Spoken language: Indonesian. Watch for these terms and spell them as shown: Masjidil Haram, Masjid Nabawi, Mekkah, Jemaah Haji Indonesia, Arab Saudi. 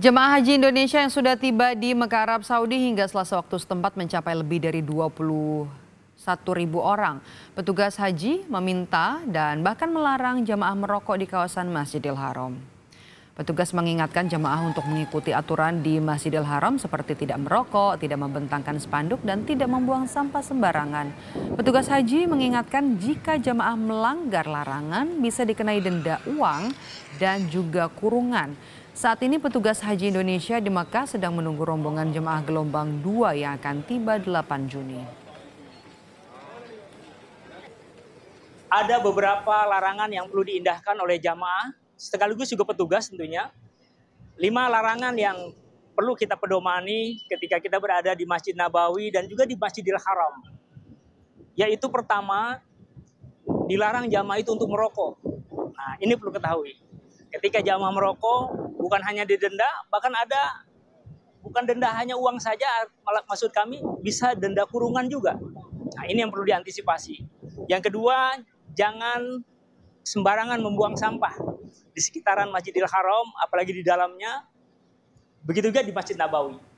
Jemaah Haji Indonesia yang sudah tiba di Mekkah, Arab Saudi hingga Selasa waktu setempat mencapai lebih dari 21.000 orang. Petugas haji meminta dan bahkan melarang jemaah merokok di kawasan Masjidil Haram. Petugas mengingatkan jemaah untuk mengikuti aturan di Masjidil Haram seperti tidak merokok, tidak membentangkan spanduk, dan tidak membuang sampah sembarangan. Petugas haji mengingatkan jika jemaah melanggar larangan bisa dikenai denda uang dan juga kurungan. Saat ini petugas Haji Indonesia di Mekkah sedang menunggu rombongan jemaah gelombang 2 yang akan tiba 8 Juni. Ada beberapa larangan yang perlu diindahkan oleh jamaah, sekaligus juga petugas tentunya. 5 larangan yang perlu kita pedomani ketika kita berada di Masjid Nabawi dan juga di Masjidil Haram. Yaitu pertama, dilarang jamaah itu untuk merokok. Nah, ini perlu ketahui. Ketika jamaah merokok, bukan hanya didenda, bahkan ada, bukan denda hanya uang saja, maksud kami bisa denda kurungan juga. Nah, ini yang perlu diantisipasi. Yang kedua, jangan sembarangan membuang sampah di sekitaran Masjidil Haram, apalagi di dalamnya, begitu juga di Masjid Nabawi.